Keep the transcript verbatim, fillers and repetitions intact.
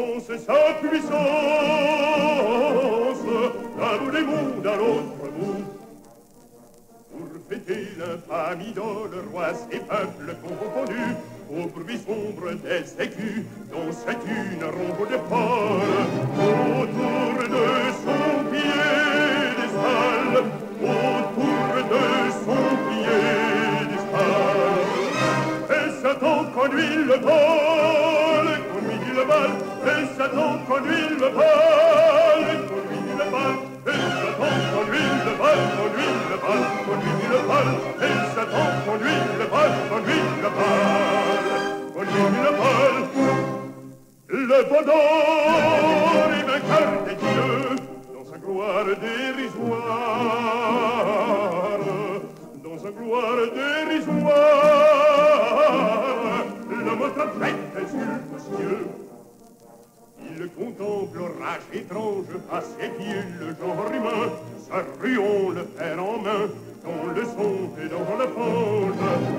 puissance et sa puissance, d'un bout des mondes à l'autre bout. Pour fêter l'infâme idole, rois et peuples confondus, au bruit sombre des écus, dont c'est une ronde de folle, autour de son piédestal, autour de son piédestal. Et Satan conduit le bal, conduit le bal, et Satan conduit le bal, conduit le bal, et Satan conduit le bal, conduit le bal, conduit le bal, et Satan conduit le bal, conduit le bal. Le veau d'or est vainqueur des dieux, dans sa gloire dérisoire, dans sa gloire dérisoire, l'homme complète des yeux cieux. Il contemple l'orage étrange, à ses pieds le genre humain, sa ruon le fer en main, dans le son et dans la fange.